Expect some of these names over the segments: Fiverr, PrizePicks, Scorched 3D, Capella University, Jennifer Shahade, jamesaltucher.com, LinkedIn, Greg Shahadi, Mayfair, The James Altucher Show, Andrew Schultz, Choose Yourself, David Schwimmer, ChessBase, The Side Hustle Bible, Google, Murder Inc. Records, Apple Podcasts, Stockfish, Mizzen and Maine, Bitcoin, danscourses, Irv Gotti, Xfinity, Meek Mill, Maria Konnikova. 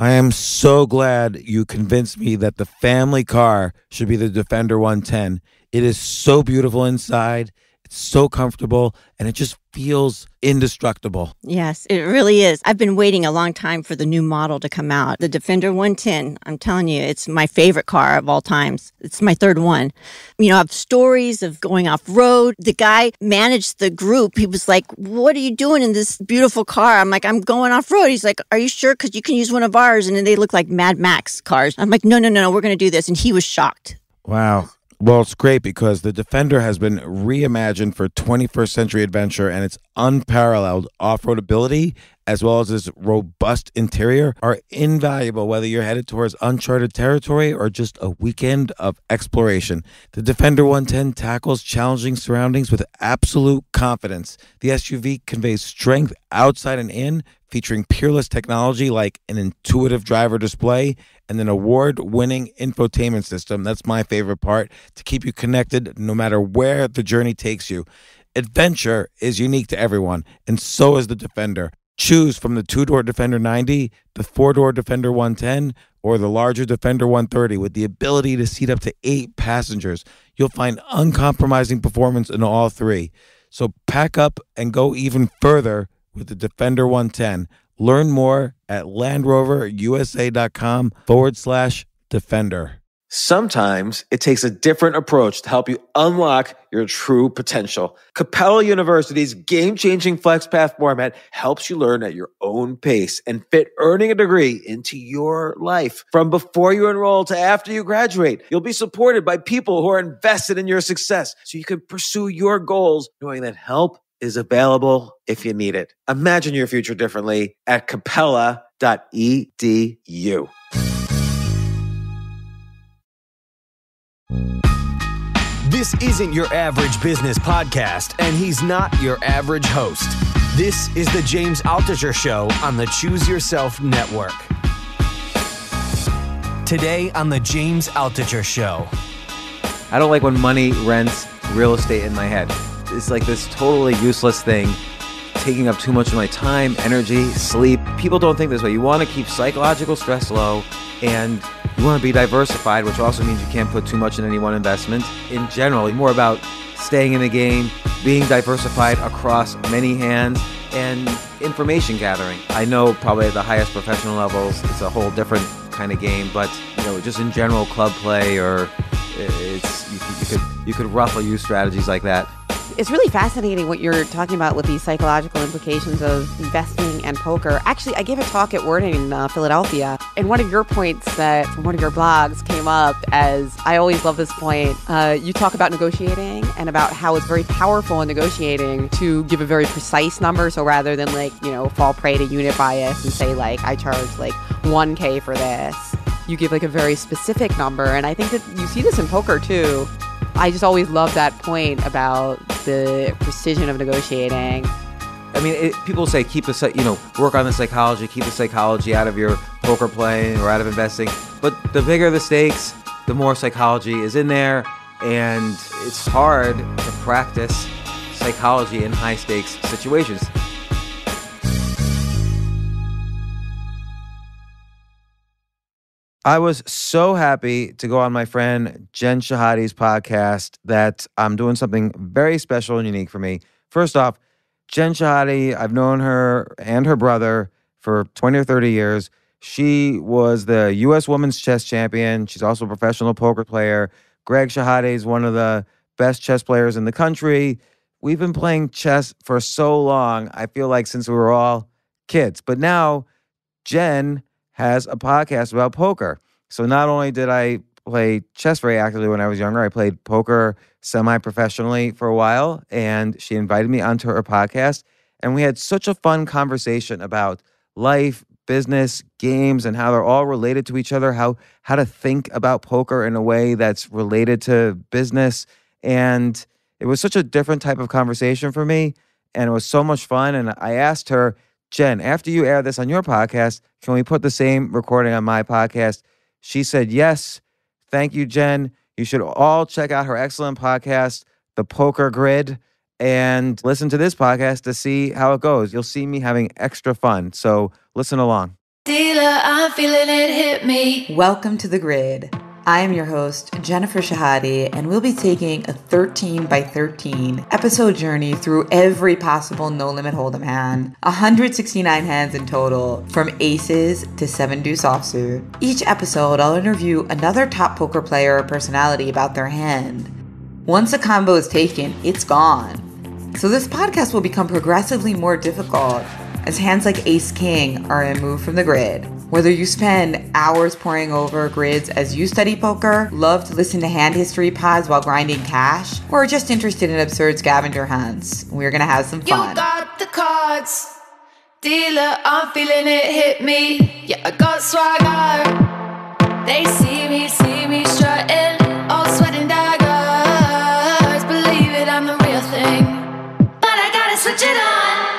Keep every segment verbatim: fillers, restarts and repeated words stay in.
I am so glad you convinced me that the family car should be the Defender one ten. It is so beautiful inside. It's so comfortable, and it just feels indestructible. Yes, it really is. I've been waiting a long time for the new model to come out. The Defender one ten, I'm telling you, it's my favorite car of all times. It's my third one. You know, I have stories of going off-road. The guy managed the group. He was like, what are you doing in this beautiful car? I'm like, I'm going off-road. He's like, are you sure? Because you can use one of ours. And then they look like Mad Max cars. I'm like, no, no, no, no, we're going to do this. And he was shocked. Wow. Well, it's great because the Defender has been reimagined for twenty-first century adventure, and its unparalleled off-road ability, as well as its robust interior, are invaluable whether you're headed towards uncharted territory or just a weekend of exploration. The Defender one ten tackles challenging surroundings with absolute confidence. The S U V conveys strength outside and in, featuring peerless technology like an intuitive driver display and an award-winning infotainment system, that's my favorite part, to keep you connected no matter where the journey takes you. Adventure is unique to everyone, and so is the Defender. Choose from the two-door Defender ninety, the four-door Defender one ten, or the larger Defender one thirty with the ability to seat up to eight passengers. You'll find uncompromising performance in all three. So pack up and go even further with the Defender one ten. Learn more at LandRoverUSA.com forward slash Defender. Sometimes it takes a different approach to help you unlock your true potential. Capella University's game-changing FlexPath format helps you learn at your own pace and fit earning a degree into your life. From before you enroll to after you graduate, you'll be supported by people who are invested in your success so you can pursue your goals knowing that help is available if you need it. Imagine your future differently at capella dot e d u. This isn't your average business podcast, and he's not your average host. This is The James Altucher Show on the Choose Yourself Network. Today on The James Altucher Show. I don't like when money rents real estate in my head. It's like this totally useless thing, taking up too much of my time, energy, sleep. People don't think this way. You want to keep psychological stress low, and you want to be diversified, which also means you can't put too much in any one investment. In general, it's more about staying in the game, being diversified across many hands, and information gathering. I know probably at the highest professional levels, it's a whole different kind of game, but you know, just in general club play, or it's you, you could you could roughly use strategies like that. It's really fascinating what you're talking about with these psychological implications of investing and poker. Actually, I gave a talk at Wharton in uh, Philadelphia, and one of your points that from one of your blogs came up as, I always love this point, uh, you talk about negotiating and about how it's very powerful in negotiating to give a very precise number. So rather than like, you know, fall prey to unit bias and say like, I charge like one K for this, you give like a very specific number. And I think that you see this in poker too. I just always love that point about the precision of negotiating. I mean, it, people say keep the, you know, work on the psychology, keep the psychology out of your poker playing or out of investing. But the bigger the stakes, the more psychology is in there, and it's hard to practice psychology in high stakes situations. I was so happy to go on my friend Jen Shahade's podcast that I'm doing something very special and unique for me. First off, Jen Shahade, I've known her and her brother for twenty or thirty years. She was the U S women's chess champion. She's also a professional poker player. Greg Shahadi is one of the best chess players in the country. We've been playing chess for so long, I feel like since we were all kids. But now, Jen has a podcast about poker. So not only did I play chess very actively when I was younger, I played poker semi-professionally for a while, and she invited me onto her podcast. And we had such a fun conversation about life, business, games, and how they're all related to each other, how, how to think about poker in a way that's related to business. And it was such a different type of conversation for me, and it was so much fun. And I asked her, Jen, after you air this on your podcast, can we put the same recording on my podcast? She said, yes. Thank you, Jen. You should all check out her excellent podcast, The Poker Grid, and listen to this podcast to see how it goes. You'll see me having extra fun. So listen along. Dealer, I'm feeling it hit me. Welcome to The Grid. I am your host, Jennifer Shahade, and we'll be taking a thirteen by thirteen episode journey through every possible No Limit Hold'em hand, one hundred sixty-nine hands in total, from aces to seven deuce offsuit. Each episode, I'll interview another top poker player or personality about their hand. Once a combo is taken, it's gone. So this podcast will become progressively more difficult as hands like ace-king are removed from the grid. Whether you spend hours poring over grids as you study poker, love to listen to hand history pods while grinding cash, or are just interested in absurd scavenger hunts, we're gonna have some fun. You got the cards, dealer, I'm feeling it hit me. Yeah, I got swagger. They see me, see me strutting, all sweating daggers. Believe it, I'm the real thing, but I gotta switch it on.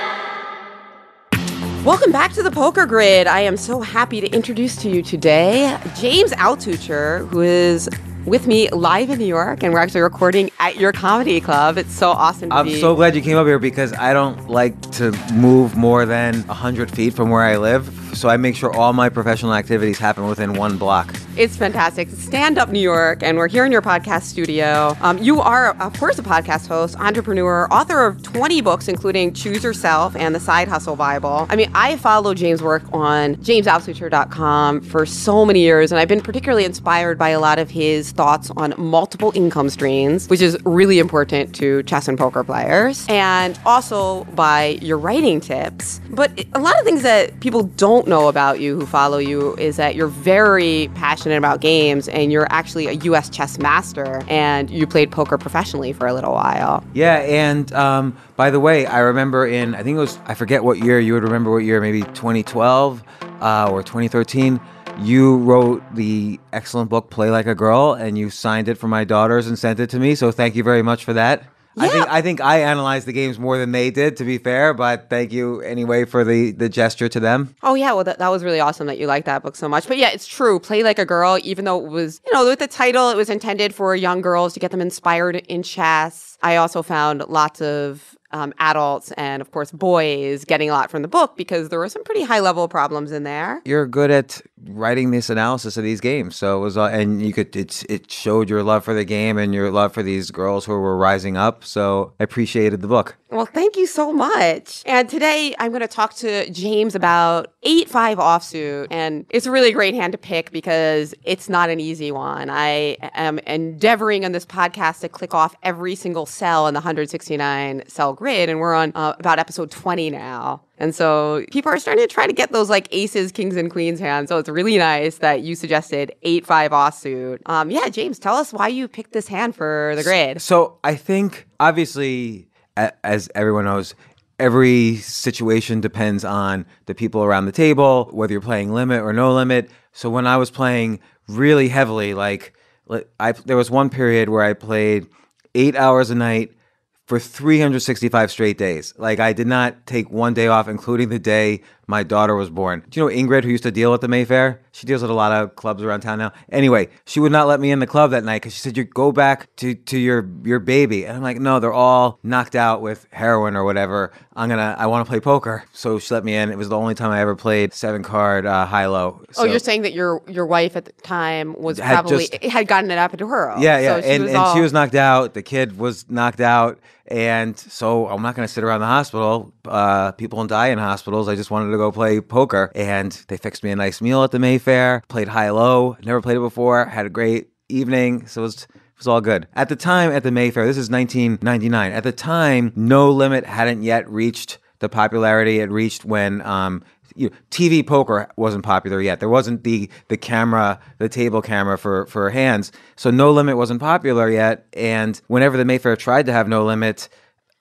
Welcome back to The Poker Grid. I am so happy to introduce to you today James Altucher, who is with me live in New York, and we're actually recording at your comedy club. It's so awesome to I'm be. so glad you came up here because I don't like to move more than one hundred feet from where I live, so I make sure all my professional activities happen within one block. It's fantastic. Stand Up New York, and we're here in your podcast studio. Um, you are, of course, a podcast host, entrepreneur, author of twenty books, including Choose Yourself and The Side Hustle Bible. I mean, I follow James' work on james altucher dot com for so many years, and I've been particularly inspired by a lot of his thoughts on multiple income streams, which is really important to chess and poker players, and also by your writing tips. But a lot of things that people don't know about you who follow you is that you're very passionate about games, and you're actually a U S chess master, and you played poker professionally for a little while. Yeah, and um, by the way, I remember in, I think it was, I forget what year, you would remember what year, maybe twenty twelve uh, or twenty thirteen, you wrote the excellent book, Play Like a Girl, and you signed it for my daughters and sent it to me, so thank you very much for that. Yeah. I think I think I analyzed the games more than they did, to be fair, but thank you anyway for the, the gesture to them. Oh, yeah. Well, that, that was really awesome that you liked that book so much. But yeah, it's true. Play Like a Girl, even though it was, you know, with the title, it was intended for young girls to get them inspired in chess. I also found lots of Um, adults and, of course, boys getting a lot from the book because there were some pretty high-level problems in there. You're good at writing this analysis of these games, so it was, uh, and you could it it showed your love for the game and your love for these girls who were rising up. So I appreciated the book. Well, thank you so much. And today I'm going to talk to James about eight five offsuit, and it's a really great hand to pick because it's not an easy one. I am endeavoring on this podcast to click off every single cell in the one hundred sixty-nine cell grid, and we're on uh, about episode twenty now. And so people are starting to try to get those like aces, kings, and queens hands. So it's really nice that you suggested eight five offsuit. Um, yeah, James, tell us why you picked this hand for the grid. So I think, obviously, as everyone knows, every situation depends on the people around the table, whether you're playing limit or no limit. So when I was playing really heavily, like I, there was one period where I played eight hours a night for three hundred sixty-five straight days. Like I did not take one day off, including the day my daughter was born. Do you know Ingrid, who used to deal at the Mayfair? She deals at a lot of clubs around town now. Anyway, she would not let me in the club that night because she said, you go back to, to your, your baby. And I'm like, no, they're all knocked out with heroin or whatever. I'm gonna, I want to play poker. So she let me in. It was the only time I ever played seven card uh, high-low. So oh, you're saying that your your wife at the time was had probably, just, had gotten it up into her. Yeah, yeah. So she and was and all... she was knocked out. The kid was knocked out. And so I'm not going to sit around the hospital. Uh, people don't die in hospitals. I just wanted to go play poker. And they fixed me a nice meal at the Mayfair, played high-low, never played it before, had a great evening. So it was, it was all good. At the time at the Mayfair, this is nineteen ninety-nine. At the time, No Limit hadn't yet reached the popularity it reached when um, you know, T V poker wasn't popular yet. There wasn't the the camera, the table camera for, for hands. So No Limit wasn't popular yet. And whenever the Mayfair tried to have No Limit,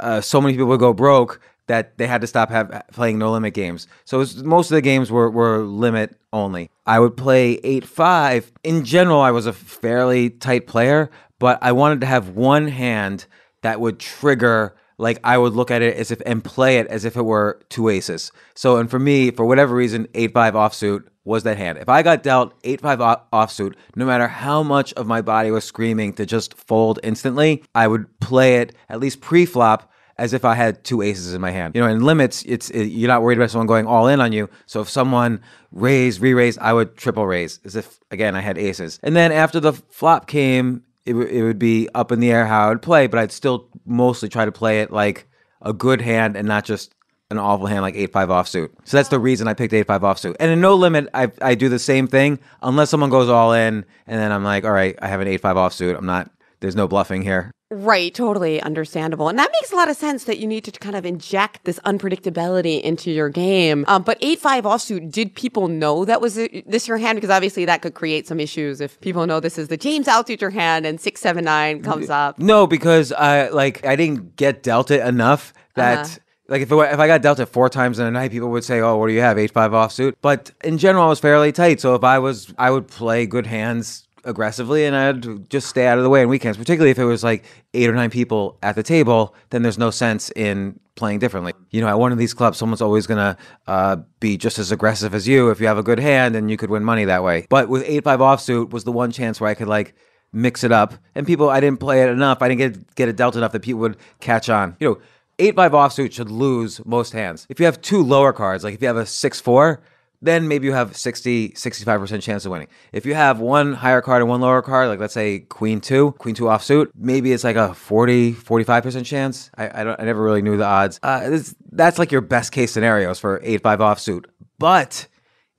uh, so many people would go broke that they had to stop have, playing No Limit games. So it was, most of the games were, were limit only. I would play eight five. In general, I was a fairly tight player, but I wanted to have one hand that would trigger. Like I would look at it as if and play it as if it were two aces. So, and for me, for whatever reason, eight five offsuit was that hand. If I got dealt eight five offsuit, no matter how much of my body was screaming to just fold instantly, I would play it at least pre-flop as if I had two aces in my hand. You know, in limits, it's it, you're not worried about someone going all in on you. So if someone raised, re-raised, I would triple raise as if, again, I had aces. And then after the flop came, it, it would be up in the air how I would play, but I'd still mostly try to play it like a good hand and not just an awful hand like eight five offsuit. So that's the reason I picked eight five offsuit. And in no limit, I I do the same thing unless someone goes all in and then I'm like, all right, I have an eight five offsuit. I'm not, there's no bluffing here. Right, totally understandable. And that makes a lot of sense that you need to kind of inject this unpredictability into your game. Um, but eight five offsuit, did people know that was a, this your hand? Because obviously that could create some issues if people know this is the James Altucher hand and six seven nine comes up. No, because I, like, I didn't get dealt it enough that... Uh-huh. Like, if, it, if I got dealt it four times in a night, people would say, oh, what do you have, eight five offsuit? But in general, I was fairly tight. So if I was, I would play good hands aggressively and I'd just stay out of the way on weekends, particularly if it was like eight or nine people at the table, then there's no sense in playing differently. You know, at one of these clubs, someone's always going to uh, be just as aggressive as you if you have a good hand and you could win money that way. But with eight five offsuit was the one chance where I could, like, mix it up. And people, I didn't play it enough. I didn't get, get it dealt enough that people would catch on. You know, eight five offsuit should lose most hands. If you have two lower cards, like if you have a six four, then maybe you have sixty, sixty-five percent chance of winning. If you have one higher card and one lower card, like let's say queen two, queen two offsuit, maybe it's like a forty, forty-five percent chance. I, I, don't, I never really knew the odds. Uh, this, that's like your best case scenarios for eight five offsuit. But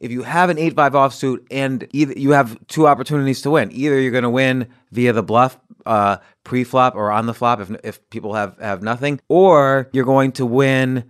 if you have an eight five offsuit and either you have two opportunities to win, either you're going to win via the bluff, uh, pre-flop or on the flop if, if people have, have nothing, or you're going to win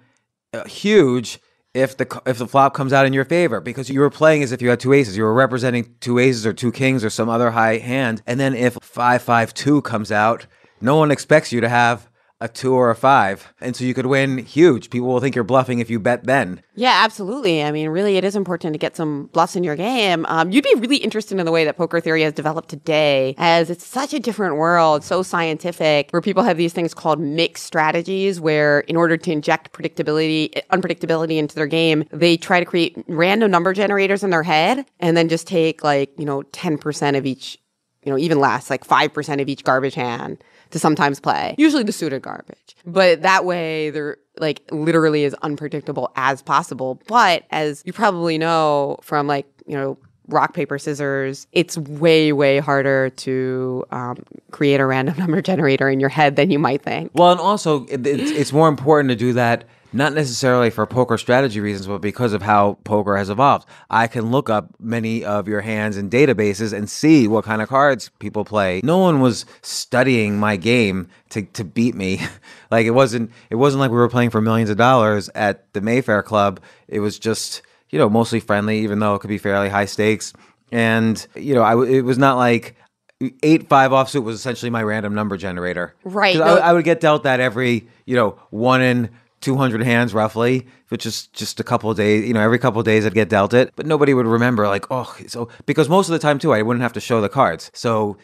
uh, huge if the if the flop comes out in your favor because you were playing as if you had two aces. You were representing two aces or two kings or some other high hand. And then if five five two comes out, no one expects you to have a two or a five. And so you could win huge. People will think you're bluffing if you bet then. Yeah, absolutely. I mean, really, it is important to get some bluffs in your game. Um, you'd be really interested in the way that poker theory has developed today, as it's such a different world, so scientific, where people have these things called mixed strategies, where in order to inject predictability, unpredictability into their game, they try to create random number generators in their head and then just take like, you know, ten percent of each, you know, even less, like five percent of each garbage hand to sometimes play, usually the suited garbage. But that way they're like literally as unpredictable as possible. But as you probably know from like, you know, rock, paper, scissors, it's way, way harder to um, create a random number generator in your head than you might think. Well, and also it, it's, it's more important to do that not necessarily for poker strategy reasons, but because of how poker has evolved. I can look up many of your hands in databases and see what kind of cards people play. No one was studying my game to, to beat me. Like it wasn't, it wasn't like we were playing for millions of dollars at the Mayfair Club. It was just, you know, mostly friendly, even though it could be fairly high stakes. And, you know, I, it was not like eight five offsuit was essentially my random number generator. Right. No. I, I would get dealt that every, you know, one in two hundred hands roughly, which is just a couple of days, you know, every couple of days I'd get dealt it, but nobody would remember like, oh, so because most of the time too, I wouldn't have to show the cards. So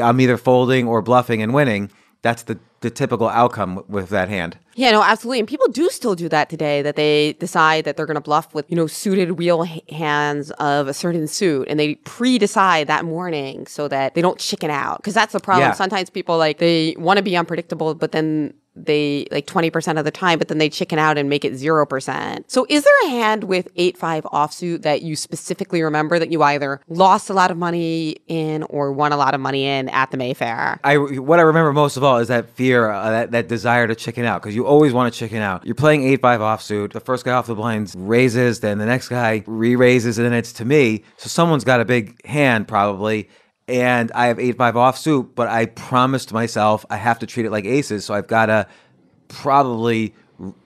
I'm either folding or bluffing and winning. That's the, the typical outcome with that hand. Yeah, no, absolutely. And people do still do that today, that they decide that they're going to bluff with, you know, suited wheel hands of a certain suit. And they pre-decide that morning so that they don't chicken out. Because that's the problem. Yeah. Sometimes people like, they want to be unpredictable, but then they like twenty percent of the time, but then they chicken out and make it zero percent. So is there a hand with eight five offsuit that you specifically remember that you either lost a lot of money in or won a lot of money in at the Mayfair? I, what I remember most of all is that fear, uh, that, that desire to chicken out, because you always want to chicken out. You're playing eight five offsuit. The first guy off the blinds raises, then the next guy re-raises, and then it's to me. So someone's got a big hand probably. And I have eight five offsuit, but I promised myself I have to treat it like aces. So I've got to probably,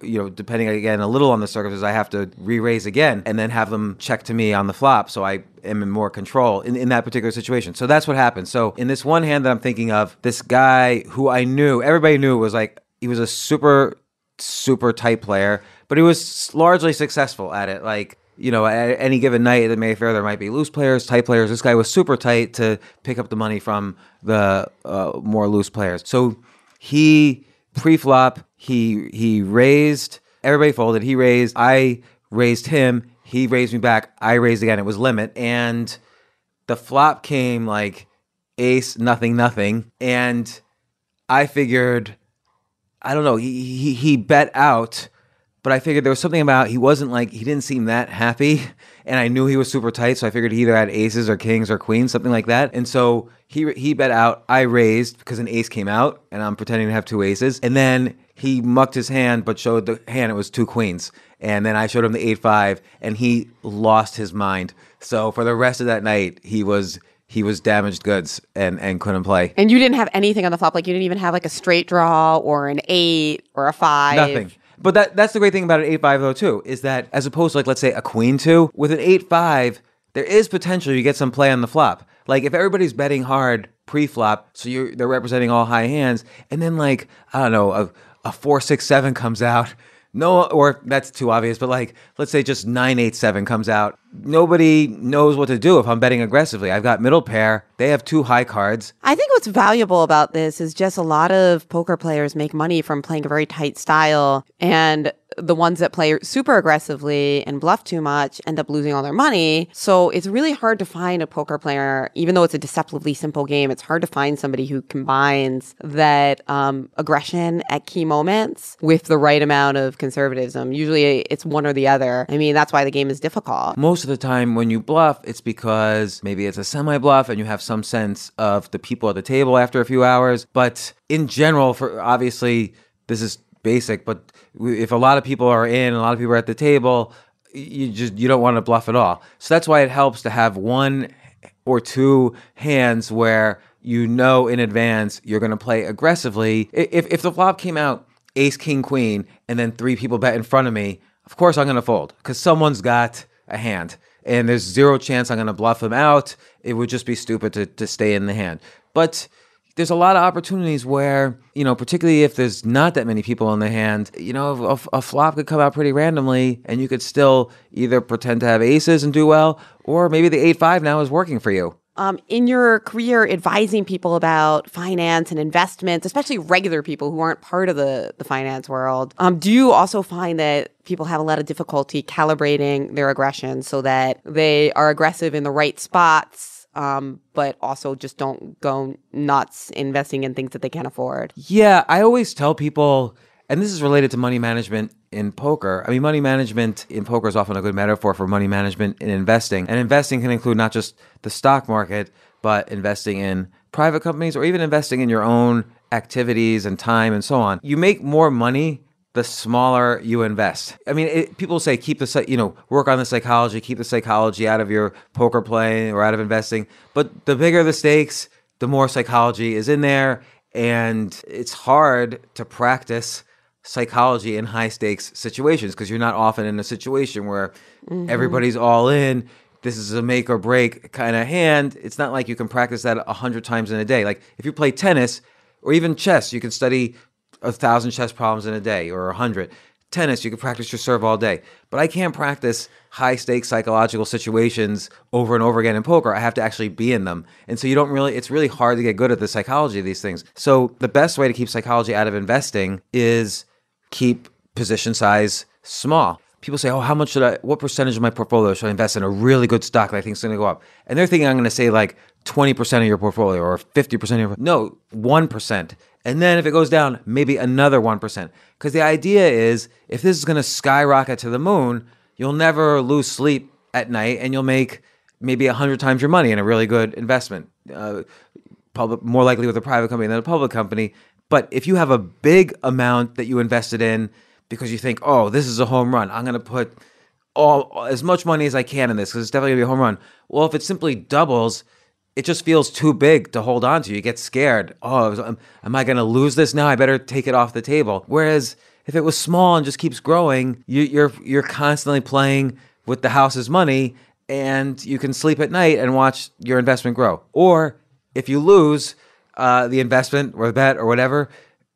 you know, depending again a little on the circumstances, I have to re-raise again and then have them check to me on the flop. So I am in more control in, in that particular situation. So that's what happened. So in this one hand that I'm thinking of, this guy who I knew, everybody knew was like, he was a super, super tight player, but he was largely successful at it. Like, you know, at any given night at the Mayfair, there might be loose players, tight players. This guy was super tight to pick up the money from the uh, more loose players. So he pre-flop, he he raised, everybody folded, he raised, I raised him, he raised me back, I raised again, it was limit. And the flop came like ace, nothing, nothing. And I figured I don't know, he, he, he bet out, but I figured there was something about, he wasn't like, he didn't seem that happy, and I knew he was super tight, so I figured he either had aces or kings or queens, something like that. And so he, he bet out, I raised, because an ace came out, and I'm pretending to have two aces, and then he mucked his hand, but showed the hand, it was two queens. And then I showed him the eight five, and he lost his mind. So for the rest of that night, he was he was damaged goods and, and couldn't play. And you didn't have anything on the flop? Like, you didn't even have, like, a straight draw or an eight or a five? Nothing. But that that's the great thing about an eight five, though, too, is that as opposed to, like, let's say a queen two, with an eight five, there is potential you get some play on the flop. Like, if everybody's betting hard pre-flop, so you're they're representing all high hands, and then, like, I don't know, a, a four six seven comes out, No, or that's too obvious, but like, let's say just nine eight seven comes out. Nobody knows what to do if I'm betting aggressively. I've got middle pair. They have two high cards. I think what's valuable about this is just a lot of poker players make money from playing a very tight style. And the ones that play super aggressively and bluff too much end up losing all their money. So it's really hard to find a poker player, even though it's a deceptively simple game, it's hard to find somebody who combines that um, aggression at key moments with the right amount of conservatism. Usually it's one or the other. I mean, that's why the game is difficult. Most of the time when you bluff, it's because maybe it's a semi-bluff and you have some sense of the people at the table after a few hours. But in general, for obviously this is basic, but if a lot of people are in, a lot of people are at the table, you just you don't want to bluff at all. So that's why it helps to have one or two hands where you know in advance you're going to play aggressively. If if the flop came out ace, king, queen, and then three people bet in front of me, of course I'm going to fold because someone's got a hand, and there's zero chance I'm going to bluff them out. It would just be stupid to to stay in the hand. But there's a lot of opportunities where, you know, particularly if there's not that many people in the hand, you know, a, a flop could come out pretty randomly and you could still either pretend to have aces and do well, or maybe the eight five now is working for you. Um, in your career advising people about finance and investments, especially regular people who aren't part of the, the finance world, um, do you also find that people have a lot of difficulty calibrating their aggression so that they are aggressive in the right spots? Um, but also just don't go nuts investing in things that they can't afford. Yeah, I always tell people, and this is related to money management in poker. I mean, money management in poker is often a good metaphor for money management in investing. And investing can include not just the stock market, but investing in private companies or even investing in your own activities and time and so on. You make more money the smaller you invest. I mean, it, people say, keep the, you know, work on the psychology, keep the psychology out of your poker playing or out of investing. But the bigger the stakes, the more psychology is in there. And it's hard to practice psychology in high stakes situations because you're not often in a situation where mm-hmm. everybody's all in. This is a make or break kind of hand. It's not like you can practice that a hundred times in a day. Like if you play tennis or even chess, you can study a thousand chess problems in a day or a hundred. Tennis, you can practice your serve all day. But I can't practice high-stakes psychological situations over and over again in poker. I have to actually be in them. And so you don't really, it's really hard to get good at the psychology of these things. So the best way to keep psychology out of investing is keep position size small. People say, oh, how much should I, what percentage of my portfolio should I invest in a really good stock that I think is going to go up? And they're thinking I'm going to say like twenty percent of your portfolio or fifty percent of your, no, one percent. And then if it goes down, maybe another one percent. Because the idea is if this is going to skyrocket to the moon, you'll never lose sleep at night and you'll make maybe one hundred times your money in a really good investment. Uh, public, more likely with a private company than a public company. But if you have a big amount that you invested in because you think, oh, this is a home run, I'm going to put all as much money as I can in this because it's definitely going to be a home run. Well, if it simply doubles, it just feels too big to hold on to. You get scared. Oh, am I going to lose this now? I better take it off the table. Whereas if it was small and just keeps growing, you, you're you're constantly playing with the house's money and you can sleep at night and watch your investment grow. Or if you lose uh, the investment or the bet or whatever,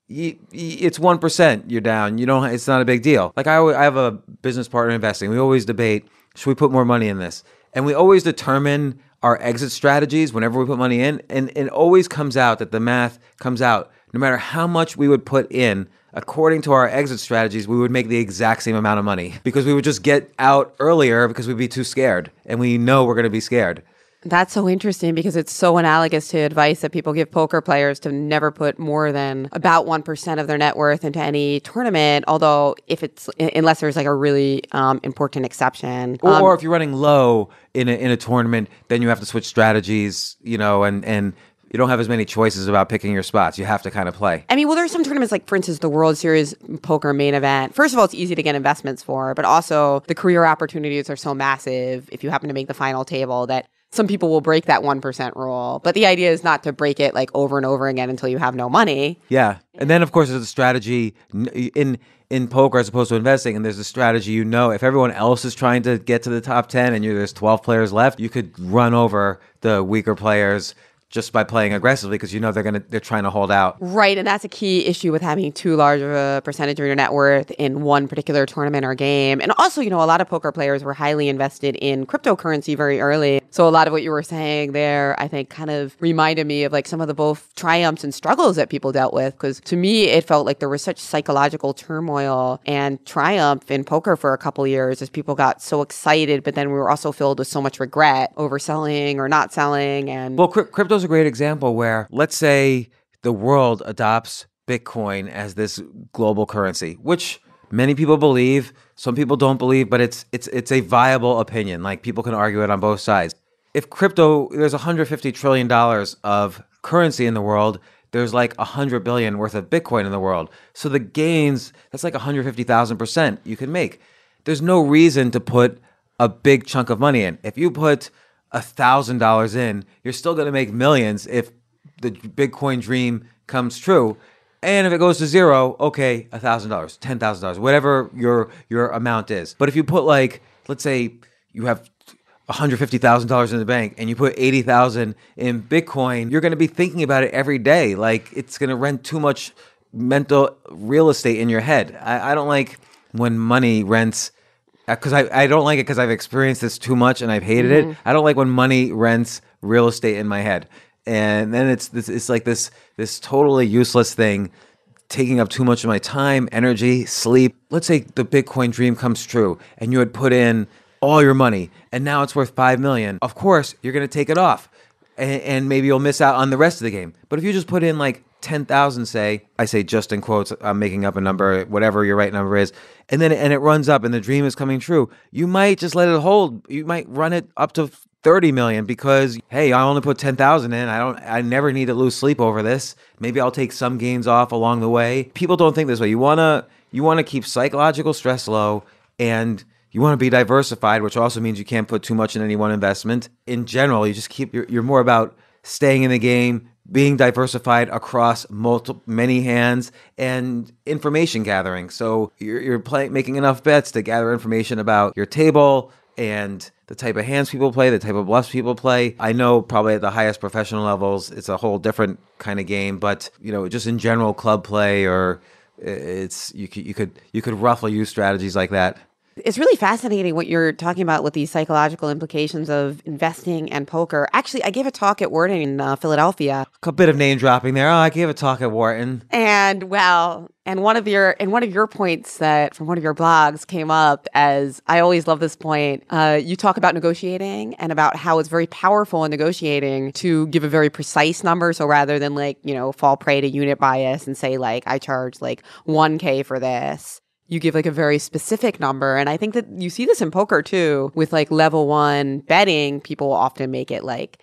you, it's one percent you're down. You don't. It's not a big deal. Like I, I have a business partner investing. We always debate, should we put more money in this? And we always determine our exit strategies whenever we put money in, and it always comes out that the math comes out. No matter how much we would put in, according to our exit strategies, we would make the exact same amount of money because we would just get out earlier because we'd be too scared, and we know we're going to be scared. That's so interesting because it's so analogous to advice that people give poker players to never put more than about one percent of their net worth into any tournament, although if it's unless there's like a really um, important exception. Or, um, or if you're running low in a, in a tournament, then you have to switch strategies, you know, and, and you don't have as many choices about picking your spots. You have to kind of play. I mean, well, there's some tournaments like, for instance, the World Series Poker Main Event. First of all, it's easy to get investments for, but also the career opportunities are so massive if you happen to make the final table that some people will break that one percent rule, but the idea is not to break it like over and over again until you have no money. Yeah. And then, of course, there's a strategy in in poker as opposed to investing, and there's a strategy, you know, if everyone else is trying to get to the top ten and you there's twelve players left, you could run over the weaker players just by playing aggressively because you know they're gonna they're trying to hold out. Right, and that's a key issue with having too large of a percentage of your net worth in one particular tournament or game. And also, you know, a lot of poker players were highly invested in cryptocurrency very early. So a lot of what you were saying there, I think, kind of reminded me of like some of the both triumphs and struggles that people dealt with. Because to me, it felt like there was such psychological turmoil and triumph in poker for a couple years as people got so excited, but then we were also filled with so much regret over selling or not selling. And well, cri- crypto. A great example where, let's say, the world adopts Bitcoin as this global currency, which many people believe, some people don't believe, but it's it's it's a viable opinion. Like, people can argue it on both sides. If crypto, there's one hundred fifty trillion dollars of currency in the world, there's like one hundred billion worth of Bitcoin in the world. So the gains, that's like one hundred fifty thousand percent you can make. There's no reason to put a big chunk of money in. If you put one thousand dollars in, you're still going to make millions if the Bitcoin dream comes true. And if it goes to zero, okay, one thousand dollars, ten thousand dollars, whatever your your amount is. But if you put, like, let's say you have one hundred fifty thousand dollars in the bank and you put eighty thousand dollars in Bitcoin, you're going to be thinking about it every day. Like, it's going to rent too much mental real estate in your head. I, I don't like when money rents... Because I, I don't like it because I've experienced this too much and I've hated mm-hmm. it. I don't like when money rents real estate in my head. And then it's this, it's like this this totally useless thing taking up too much of my time, energy, sleep. Let's say the Bitcoin dream comes true and you had put in all your money and now it's worth five million dollars. Of course, you're going to take it off and, and maybe you'll miss out on the rest of the game. But if you just put in like ten thousand, say, I say just in quotes, I'm making up a number, whatever your right number is, and then and it runs up and the dream is coming true, you might just let it hold. You might run it up to thirty million because, hey, I only put ten thousand in. I don't, I never need to lose sleep over this. Maybe I'll take some gains off along the way. People don't think this way. You want to, you want to keep psychological stress low, and you want to be diversified, which also means you can't put too much in any one investment. In general, you just keep, you're, you're more about staying in the game, being diversified across multiple, many hands, and information gathering. So you're, you're play, making enough bets to gather information about your table and the type of hands people play, the type of bluffs people play. I know probably at the highest professional levels, it's a whole different kind of game, but you know, just in general club play, or it's you could you could you could roughly use strategies like that. It's really fascinating what you're talking about with these psychological implications of investing and poker. Actually, I gave a talk at Wharton in uh, Philadelphia. A bit of name dropping there. Oh, I gave a talk at Wharton. And well, and one of your and one of your points that from one of your blogs came up as, I always love this point. Uh, you talk about negotiating and about how it's very powerful in negotiating to give a very precise number. So rather than like, you know, fall prey to unit bias and say like, I charge like one K for this, you give like a very specific number. And I think that you see this in poker too, with like level one betting, people often make it like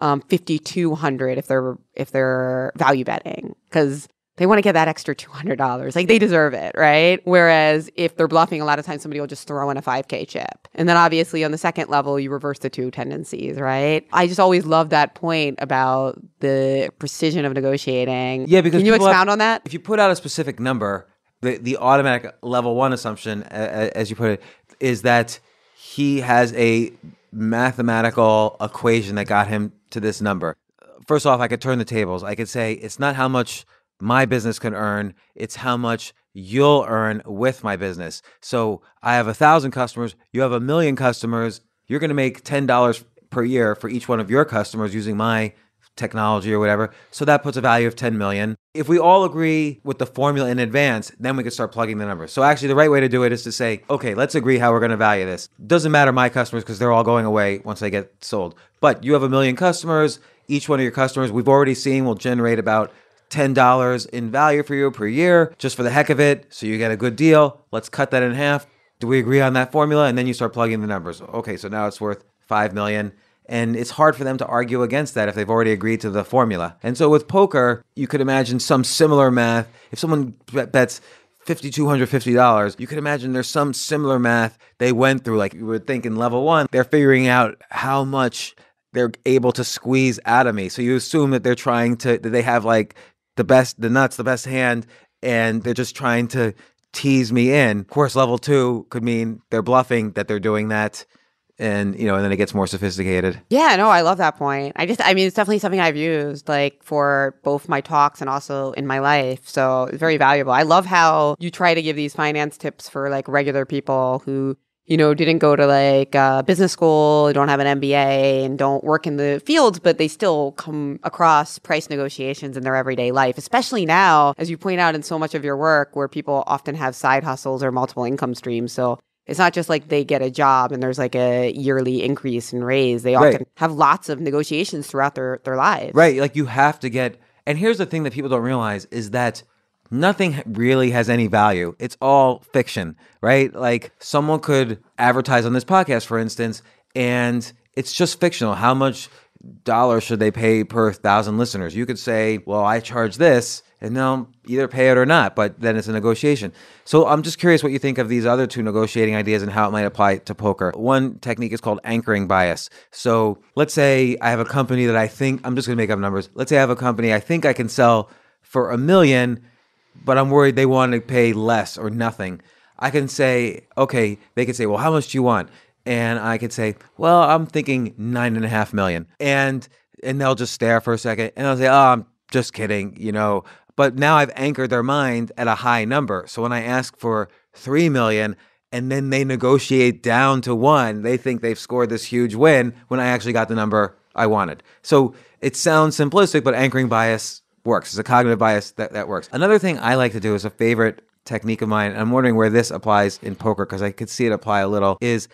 um, fifty-two hundred if they're if they're value betting, because they want to get that extra two hundred dollars. Like, they deserve it, right? Whereas if they're bluffing, a lot of times somebody will just throw in a five K chip. And then obviously on the second level, you reverse the two tendencies, right? I just always love that point about the precision of negotiating. Yeah, because can you expound have, on that? If you put out a specific number, The the automatic level one assumption, as you put it, is that he has a mathematical equation that got him to this number. First off, I could turn the tables. I could say it's not how much my business can earn, it's how much you'll earn with my business. So I have a thousand customers, you have a million customers, you're going to make ten dollars per year for each one of your customers using my technology or whatever. So that puts a value of ten million. If we all agree with the formula in advance, then we can start plugging the numbers. So actually the right way to do it is to say, okay, let's agree how we're going to value this. Doesn't matter my customers because they're all going away once they get sold. But you have a million customers. Each one of your customers we've already seen will generate about ten dollars in value for you per year, just for the heck of it. So you get a good deal. Let's cut that in half. Do we agree on that formula? And then you start plugging the numbers. Okay, so now it's worth five million dollars. And it's hard for them to argue against that if they've already agreed to the formula. And so with poker, you could imagine some similar math. If someone bets five thousand two hundred fifty dollars, you could imagine there's some similar math they went through. Like you would think in level one, they're figuring out how much they're able to squeeze out of me. So you assume that they're trying to, that they have like the best, the nuts, the best hand, and they're just trying to tease me in. Of course, level two could mean they're bluffing that they're doing that. And, you know, and then it gets more sophisticated. Yeah, no, I love that point. I just, I mean, it's definitely something I've used like for both my talks and also in my life. So it's very valuable. I love how you try to give these finance tips for like regular people who, you know, didn't go to like uh, business school, don't have an M B A and don't work in the fields, but they still come across price negotiations in their everyday life, especially now, as you point out in so much of your work where people often have side hustles or multiple income streams. So it's not just like they get a job and there's like a yearly increase in raise. They often right. have lots of negotiations throughout their, their lives. Right. Like you have to get, and here's the thing that people don't realize is that nothing really has any value. It's all fiction, right? Like someone could advertise on this podcast, for instance, and it's just fictional. How much dollars should they pay per thousand listeners? You could say, well, I charge this, and they'll either pay it or not, but then it's a negotiation. So I'm just curious what you think of these other two negotiating ideas and how it might apply to poker. One technique is called anchoring bias. So let's say I have a company that I think, I'm just going to make up numbers. Let's say I have a company I think I can sell for a million, but I'm worried they want to pay less or nothing. I can say, okay, they could say, well, how much do you want? And I could say, well, I'm thinking nine and a half million. And and they'll just stare for a second and they'll say, oh, I'm just kidding, you know. But now I've anchored their mind at a high number. So when I ask for three million and then they negotiate down to one, they think they've scored this huge win when I actually got the number I wanted. So it sounds simplistic, but anchoring bias works. It's a cognitive bias that, that works. Another thing I like to do is a favorite technique of mine, and I'm wondering where this applies in poker because I could see it apply a little, is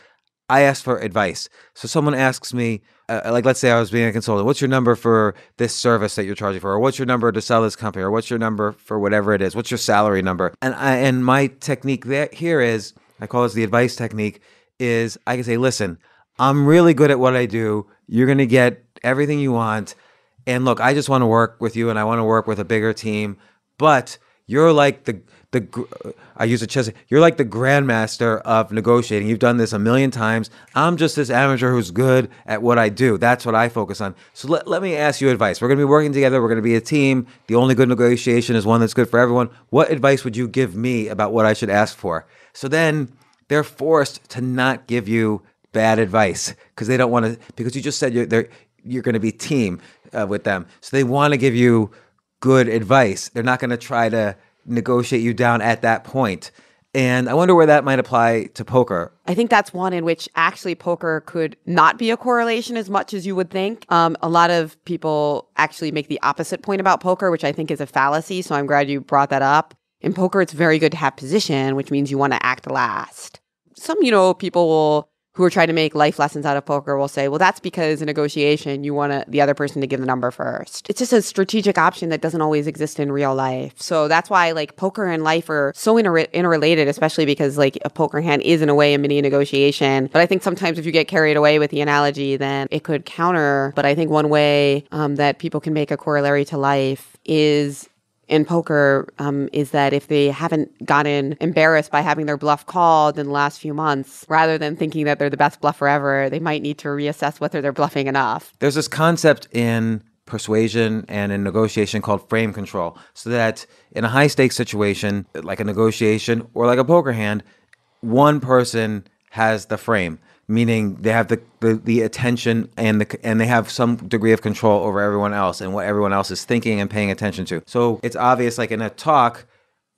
I ask for advice. So someone asks me, uh, like let's say I was being a consultant, what's your number for this service that you're charging for? Or what's your number to sell this company? Or what's your number for whatever it is? What's your salary number? And I, and my technique there, here is, I call this the advice technique, is I can say, listen, I'm really good at what I do. You're going to get everything you want. And look, I just want to work with you and I want to work with a bigger team, but you're like the, the I use a chess, you're like the grandmaster of negotiating. You've done this a million times. I'm just this amateur who's good at what I do. That's what I focus on. So let, let me ask you advice. We're going to be working together. We're going to be a team. The only good negotiation is one that's good for everyone. What advice would you give me about what I should ask for? So then they're forced to not give you bad advice because they don't want to, because you just said you're, they're, you're going to be team uh, with them. So they want to give you good advice. They're not going to try to negotiate you down at that point. And I wonder where that might apply to poker. I think that's one in which actually poker could not be a correlation as much as you would think. Um, a lot of people actually make the opposite point about poker, which I think is a fallacy. So I'm glad you brought that up. In poker, it's very good to have position, which means you want to act last. Some, you know, people will who are trying to make life lessons out of poker will say, well, that's because in negotiation, you want to, the other person to give the number first. It's just a strategic option that doesn't always exist in real life. So that's why like poker and life are so inter- interrelated, especially because like a poker hand is in a way a mini negotiation. But I think sometimes if you get carried away with the analogy, then it could counter. But I think one way um, that people can make a corollary to life is in poker um, is that if they haven't gotten embarrassed by having their bluff called in the last few months, rather than thinking that they're the best bluffer ever, they might need to reassess whether they're bluffing enough. There's this concept in persuasion and in negotiation called frame control, so that in a high-stakes situation, like a negotiation or like a poker hand, one person has the frame, meaning they have the, the, the attention and the and they have some degree of control over everyone else and what everyone else is thinking and paying attention to. So it's obvious, like in a talk,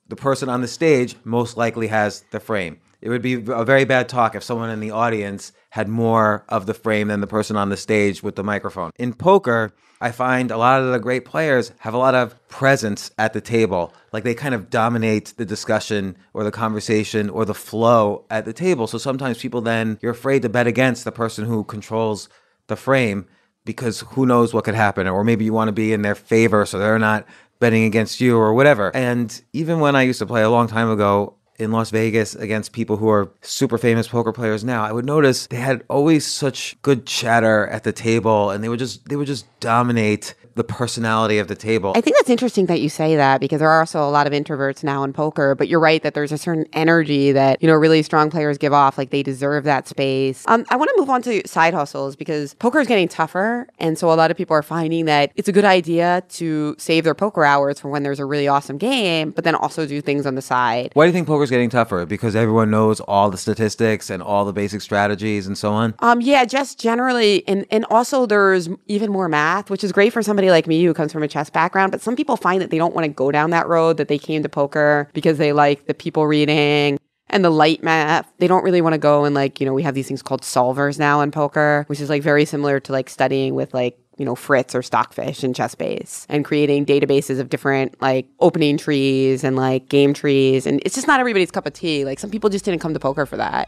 the person on the stage most likely has the frame. It would be a very bad talk if someone in the audience had more of the frame than the person on the stage with the microphone. In poker, I find a lot of the great players have a lot of presence at the table. Like they kind of dominate the discussion or the conversation or the flow at the table. So sometimes people then, you're afraid to bet against the person who controls the frame because who knows what could happen. Or maybe you want to be in their favor so they're not betting against you or whatever. And even when I used to play a long time ago, in Las Vegas against people who are super famous poker players now, I would notice they had always such good chatter at the table and they would just they would just dominate the personality of the table. I think that's interesting that you say that because there are also a lot of introverts now in poker, but you're right that there's a certain energy that, you know, really strong players give off, like they deserve that space. Um, I want to move on to side hustles because poker is getting tougher. And so a lot of people are finding that it's a good idea to save their poker hours for when there's a really awesome game, but then also do things on the side. Why do you think poker's getting tougher? Because everyone knows all the statistics and all the basic strategies and so on? Um, yeah, just generally. And, and also there's even more math, which is great for somebody like me who comes from a chess background, but some people find that they don't want to go down that road, that they came to poker because they like the people reading and the light math. They don't really want to go and like, you know, we have these things called solvers now in poker, which is like very similar to like studying with like, you know, Fritz or Stockfish and Chessbase and creating databases of different like opening trees and like game trees. And it's just not everybody's cup of tea. Like some people just didn't come to poker for that.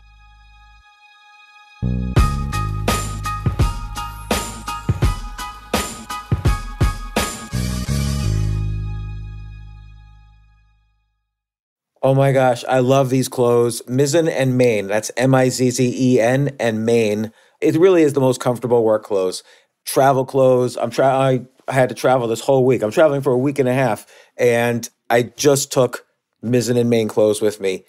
Oh my gosh, I love these clothes. Mizzen and Maine, that's M I Z Z E N and Maine. It really is the most comfortable work clothes. Travel clothes, I'm tra- I had to travel this whole week. I'm traveling for a week and a half, and I just took Mizzen and Maine clothes with me.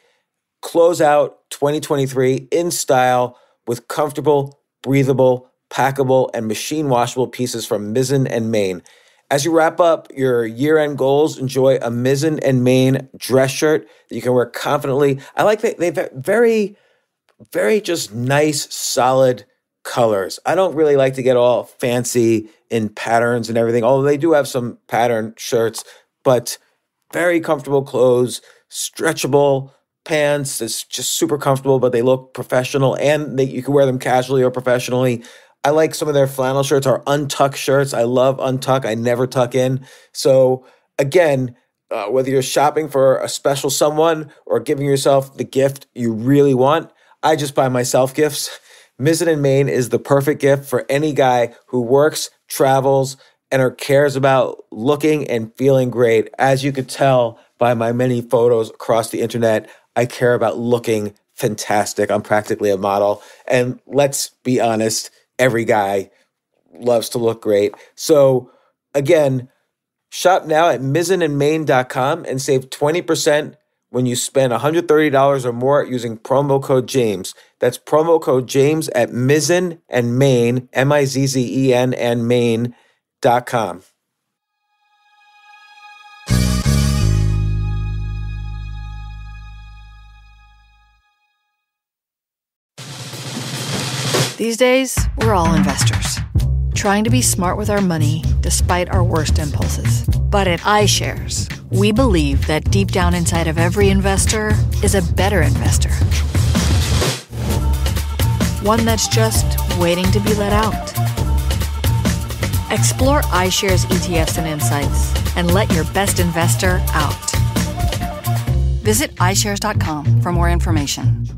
Close out twenty twenty-three in style with comfortable, breathable, packable, and machine washable pieces from Mizzen and Maine. As you wrap up your year-end goals, enjoy a Mizzen and Maine dress shirt that you can wear confidently. I like that they've very, very just nice, solid colors. I don't really like to get all fancy in patterns and everything, although they do have some pattern shirts, but very comfortable clothes, stretchable pants. It's just super comfortable, but they look professional, and they, you can wear them casually or professionally. I like some of their flannel shirts or untuck shirts. I love untuck. I never tuck in. So again, uh, whether you're shopping for a special someone or giving yourself the gift you really want, I just buy myself gifts. Mizzen and Maine is the perfect gift for any guy who works, travels, and or cares about looking and feeling great. As you could tell by my many photos across the internet, I care about looking fantastic. I'm practically a model. And let's be honest, every guy loves to look great. So again, shop now at mizzen and maine dot com and save twenty percent when you spend one hundred thirty dollars or more using promo code James. That's promo code James at Mizzen and Maine, M I Z Z E N and Maine dot com. These days, we're all investors, trying to be smart with our money despite our worst impulses. But at iShares, we believe that deep down inside of every investor is a better investor. One that's just waiting to be let out. Explore iShares E T Fs and insights and let your best investor out. Visit i shares dot com for more information.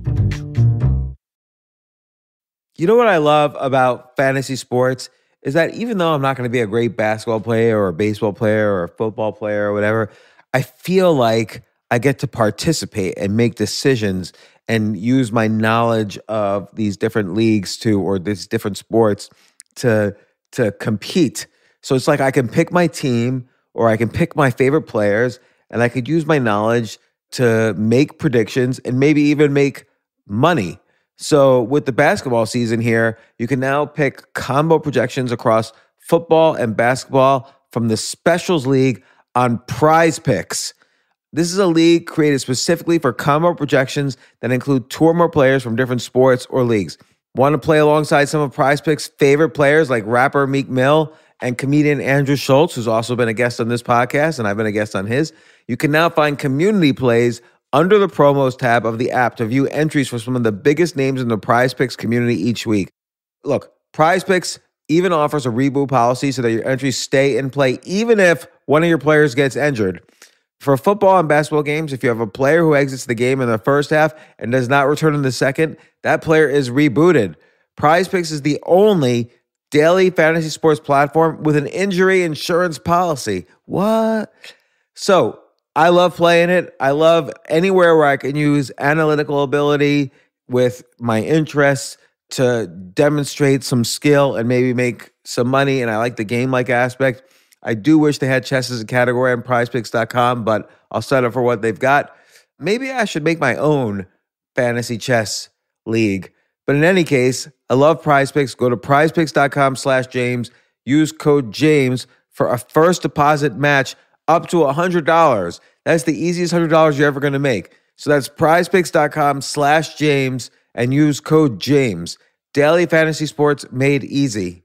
You know what I love about fantasy sports is that even though I'm not going to be a great basketball player or a baseball player or a football player or whatever, I feel like I get to participate and make decisions and use my knowledge of these different leagues too, or these different sports to, to compete. So it's like I can pick my team or I can pick my favorite players and I could use my knowledge to make predictions and maybe even make money. So with the basketball season here, you can now pick combo projections across football and basketball from the Specials League on PrizePicks. This is a league created specifically for combo projections that include two or more players from different sports or leagues. Want to play alongside some of PrizePicks' favorite players like rapper Meek Mill and comedian Andrew Schultz, who's also been a guest on this podcast, and I've been a guest on his? You can now find community plays under the promos tab of the app to view entries for some of the biggest names in the PrizePicks community each week. Look, PrizePicks even offers a reboot policy so that your entries stay in play even if one of your players gets injured. For football and basketball games, if you have a player who exits the game in the first half and does not return in the second, that player is rebooted. PrizePicks is the only daily fantasy sports platform with an injury insurance policy. What? So I love playing it. I love anywhere where I can use analytical ability with my interests to demonstrate some skill and maybe make some money. And I like the game-like aspect. I do wish they had chess as a category on prize picks dot com, but I'll sign up for what they've got. Maybe I should make my own fantasy chess league. But in any case, I love PrizePicks. Go to prize picks dot com slash James. Use code James for a first deposit match up to one hundred dollars. That's the easiest one hundred dollars you're ever going to make. So that's prize picks dot com slash James and use code James. Daily fantasy sports made easy.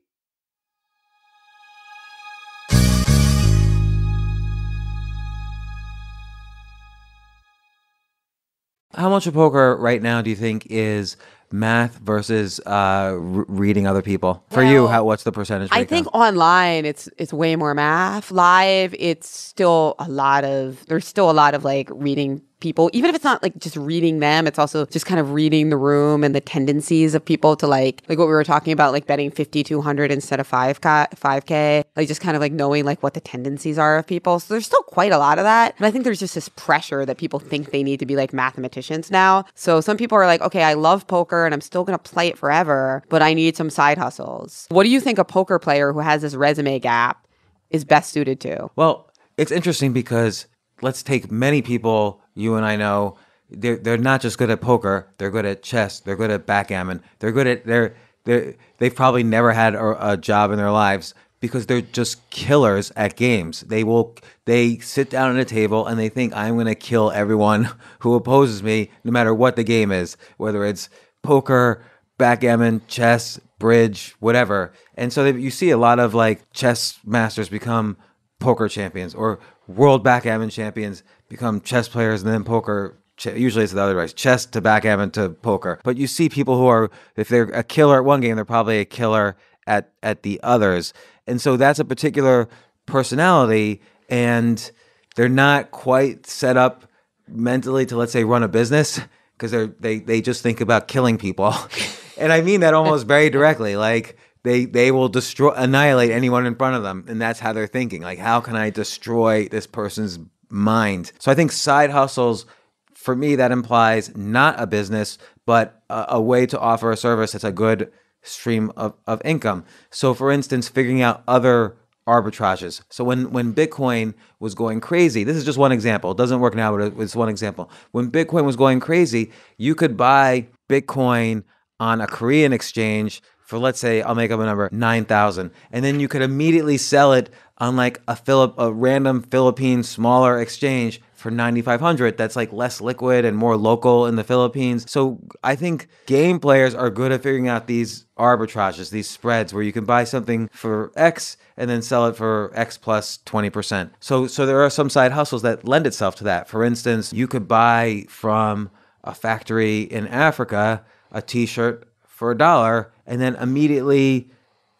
How much of poker right now do you think is math versus uh, reading other people? For well, you, how, what's the percentage breakdown? I think online it's it's way more math. Live, it's still a lot of, there's still a lot of like reading people. Even if it's not like just reading them, it's also just kind of reading the room and the tendencies of people to like, like what we were talking about, like betting fifty, two hundred instead of five K, like just kind of like knowing like what the tendencies are of people. So there's still quite a lot of that. And I think there's just this pressure that people think they need to be like mathematicians now. So some people are like, okay, I love poker and I'm still going to play it forever, but I need some side hustles. What do you think a poker player who has this resume gap is best suited to? Well, it's interesting because let's take many people you and I know, they're, they're not just good at poker, they're good at chess, they're good at backgammon, they're good at, they're, they're, they've probably never had a, a job in their lives because they're just killers at games. They will, they sit down at a table and they think, I'm going to kill everyone who opposes me, no matter what the game is, whether it's poker, backgammon, chess, bridge, whatever. And so they, you see a lot of like chess masters become poker champions or world backgammon champions become chess players and then poker. Usually it's the other way, chess to backgammon to poker. But you see people who are, if they're a killer at one game, they're probably a killer at, at the others. And so that's a particular personality and they're not quite set up mentally to, let's say, run a business because they're, they, they just think about killing people. And I mean that almost very directly. Like, They they will destroy, annihilate anyone in front of them. And that's how they're thinking. Like, how can I destroy this person's mind? So I think side hustles, for me, that implies not a business, but a, a way to offer a service that's a good stream of, of income. So for instance, figuring out other arbitrages. So when, when Bitcoin was going crazy, this is just one example. It doesn't work now, but it's one example. When Bitcoin was going crazy, you could buy Bitcoin on a Korean exchange for, let's say, I'll make up a number, nine thousand. And then you could immediately sell it on like a Philip, a random Philippine smaller exchange for nine thousand five hundred. That's like less liquid and more local in the Philippines. So I think game players are good at figuring out these arbitrages, these spreads where you can buy something for X and then sell it for X plus twenty percent. So, so there are some side hustles that lend itself to that. For instance, you could buy from a factory in Africa a t-shirt for a dollar and then immediately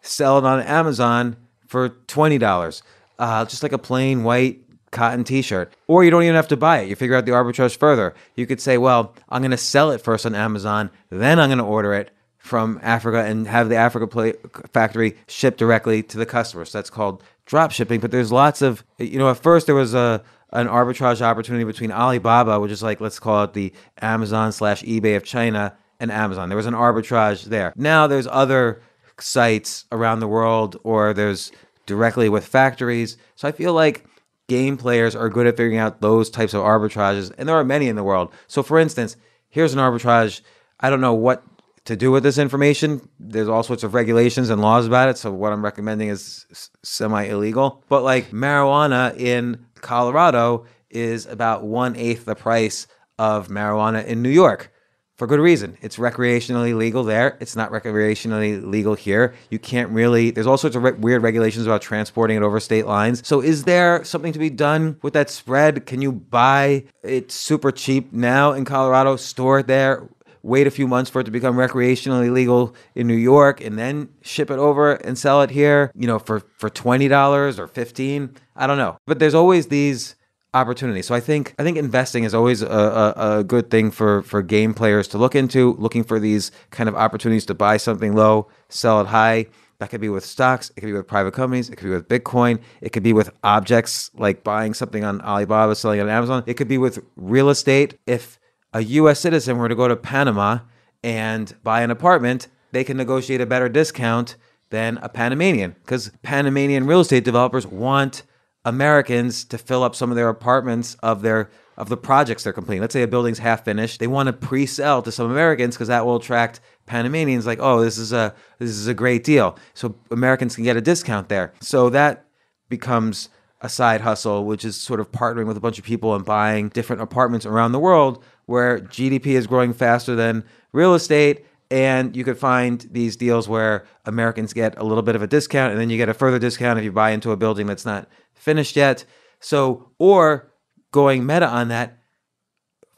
sell it on Amazon for twenty dollars, uh, just like a plain white cotton t-shirt. Or you don't even have to buy it. You figure out the arbitrage further. You could say, well, I'm going to sell it first on Amazon, then I'm going to order it from Africa and have the Africa play factory ship directly to the customer. So that's called drop shipping. But there's lots of, you know, at first there was a an arbitrage opportunity between Alibaba, which is like, let's call it the Amazon slash eBay of China, and Amazon. There was an arbitrage there. Now there's other sites around the world or there's directly with factories. So I feel like game players are good at figuring out those types of arbitrages, and there are many in the world. So for instance, here's an arbitrage. I don't know what to do with this information. There's all sorts of regulations and laws about it, so what I'm recommending is semi-illegal. But like marijuana in Colorado is about one-eighth the price of marijuana in New York. for good reason. It's recreationally legal there. It's not recreationally legal here. You can't really, there's all sorts of re- weird regulations about transporting it over state lines. So is there something to be done with that spread? Can you buy it super cheap now in Colorado, store it there, wait a few months for it to become recreationally legal in New York, and then ship it over and sell it here, you know, for, for twenty dollars or fifteen dollars? I don't know. But there's always these opportunity. So I think I think investing is always a, a, a good thing for, for game players to look into, looking for these kind of opportunities to buy something low, sell it high. That could be with stocks, it could be with private companies, it could be with Bitcoin, it could be with objects like buying something on Alibaba, selling it on Amazon, it could be with real estate. If a U S citizen were to go to Panama and buy an apartment, they can negotiate a better discount than a Panamanian, because Panamanian real estate developers want Americans to fill up some of their apartments of their of the projects they're completing. Let's say a building's half finished. They want to pre-sell to some Americans because that will attract Panamanians like, oh, this is a this is a great deal. So Americans can get a discount there. So that becomes a side hustle, which is sort of partnering with a bunch of people and buying different apartments around the world where G D P is growing faster than real estate. And you could find these deals where Americans get a little bit of a discount, and then you get a further discount if you buy into a building that's not finished yet. So, or going meta on that,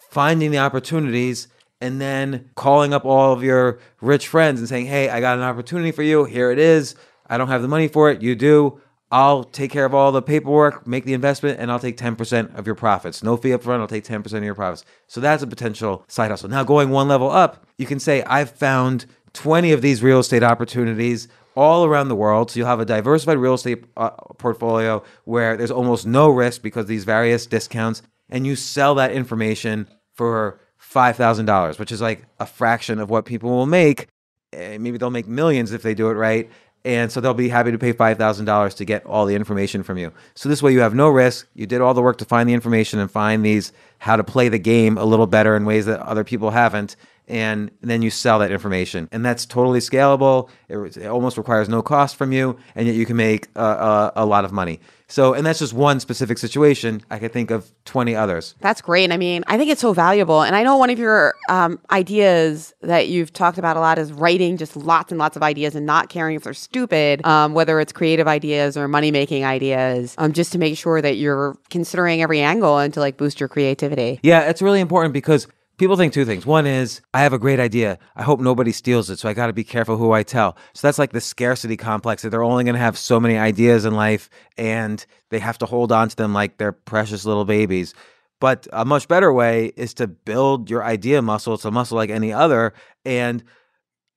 finding the opportunities and then calling up all of your rich friends and saying, hey, I got an opportunity for you. Here it is. I don't have the money for it. You do. I'll take care of all the paperwork, make the investment, and I'll take ten percent of your profits. No fee up front, I'll take ten percent of your profits. So that's a potential side hustle. Now, going one level up, you can say, I've found twenty of these real estate opportunities all around the world. So you'll have a diversified real estate uh, portfolio where there's almost no risk because of these various discounts, and you sell that information for five thousand dollars, which is like a fraction of what people will make. And maybe they'll make millions if they do it right. And so they'll be happy to pay five thousand dollars to get all the information from you. So this way you have no risk. You did all the work to find the information and find these, how to play the game a little better in ways that other people haven't. And then you sell that information. And that's totally scalable. It, it almost requires no cost from you. And yet you can make uh, a, a lot of money. So, and that's just one specific situation. I could think of twenty others. That's great. I mean, I think it's so valuable. And I know one of your um, ideas that you've talked about a lot is writing just lots and lots of ideas and not caring if they're stupid, um, whether it's creative ideas or money-making ideas, um, just to make sure that you're considering every angle and to like boost your creativity. Yeah, it's really important because people think two things. One is, I have a great idea. I hope nobody steals it, so I got to be careful who I tell. So that's like the scarcity complex, that they're only going to have so many ideas in life, and they have to hold on to them like they're precious little babies. But a much better way is to build your idea muscle. It's a muscle like any other, and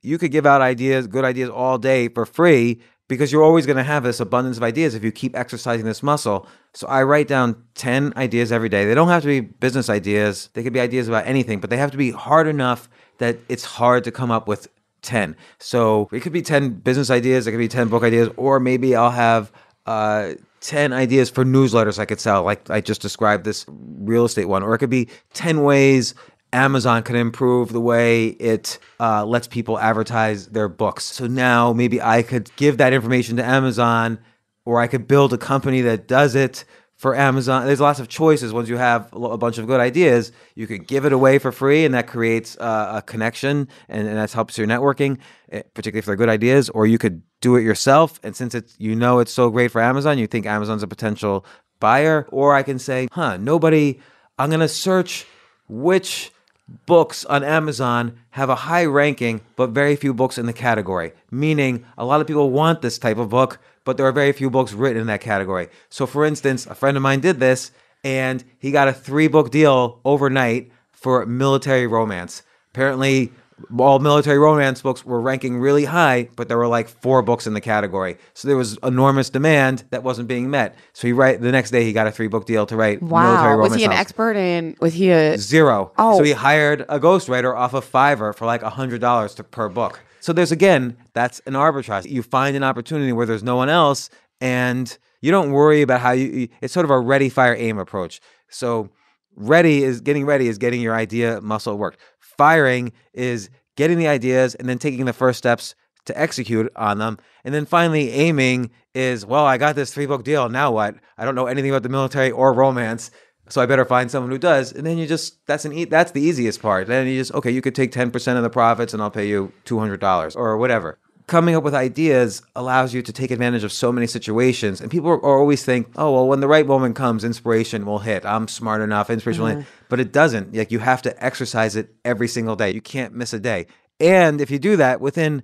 you could give out ideas, good ideas all day for free, because you're always going to have this abundance of ideas if you keep exercising this muscle. So I write down ten ideas every day. They don't have to be business ideas. They could be ideas about anything, but they have to be hard enough that it's hard to come up with ten. So it could be ten business ideas, it could be ten book ideas, or maybe I'll have uh, ten ideas for newsletters I could sell, like I just described this real estate one. Or it could be ten ways Amazon can improve the way it uh, lets people advertise their books. So now maybe I could give that information to Amazon, or I could build a company that does it for Amazon. There's lots of choices. Once you have a bunch of good ideas, you could give it away for free, and that creates uh, a connection, and, and that helps your networking, particularly if they're good ideas. Or you could do it yourself, and since it's, you know it's so great for Amazon, you think Amazon's a potential buyer. Or I can say, huh, nobody, I'm going to search which books on Amazon have a high ranking, but very few books in the category. Meaning, a lot of people want this type of book, but there are very few books written in that category. So for instance, a friend of mine did this, and he got a three book deal overnight for military romance. Apparently, all military romance books were ranking really high, but there were like four books in the category. So there was enormous demand that wasn't being met. So he write the next day he got a three book deal to write wow. military romance. Wow, was he an novels. expert in? Was he a zero? Oh, so he hired a ghostwriter off of Fiverr for like a hundred dollars per book. So there's again, that's an arbitrage. You find an opportunity where there's no one else, and you don't worry about how you. It's sort of a ready, fire, aim approach. So ready is getting ready is getting your idea muscle worked. Firing is getting the ideas and then taking the first steps to execute on them. And then finally, aiming is, well, I got this three book deal. Now what? I don't know anything about the military or romance. So I better find someone who does. And then you just, that's an e that's the easiest part. Then you just, okay, you could take ten percent of the profits and I'll pay you two hundred dollars or whatever. Coming up with ideas allows you to take advantage of so many situations. And people are, are always think, oh, well, when the right moment comes, inspiration will hit. I'm smart enough, inspiration mm-hmm. will hit. But it doesn't. Like, you have to exercise it every single day. You can't miss a day. And if you do that, within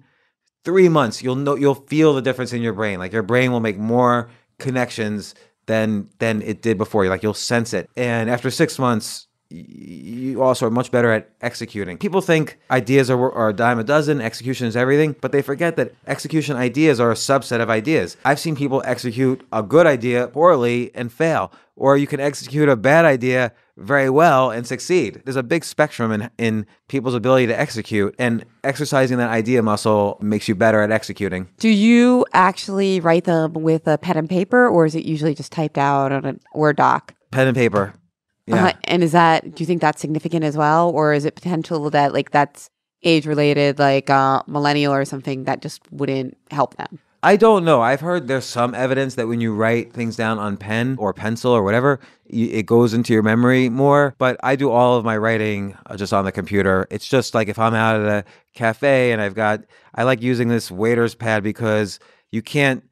three months, you'll know, you'll feel the difference in your brain. Like, your brain will make more connections than than it did before. Like, you'll sense it. And after six months, you also are much better at executing. People think ideas are, are a dime a dozen, execution is everything, but they forget that execution ideas are a subset of ideas. I've seen people execute a good idea poorly and fail, or you can execute a bad idea very well and succeed. There's a big spectrum in, in people's ability to execute, and exercising that idea muscle makes you better at executing. Do you actually write them with a pen and paper, or is it usually just typed out on a Word doc? Pen and paper. Yeah. Uh, and is that, do you think that's significant as well? Or is it potential that like that's age related, like uh, millennial or something that just wouldn't help them? I don't know. I've heard there's some evidence that when you write things down on pen or pencil or whatever, it goes into your memory more. But I do all of my writing just on the computer. It's just like if I'm out at a cafe and I've got, I like using this waiter's pad because you can't,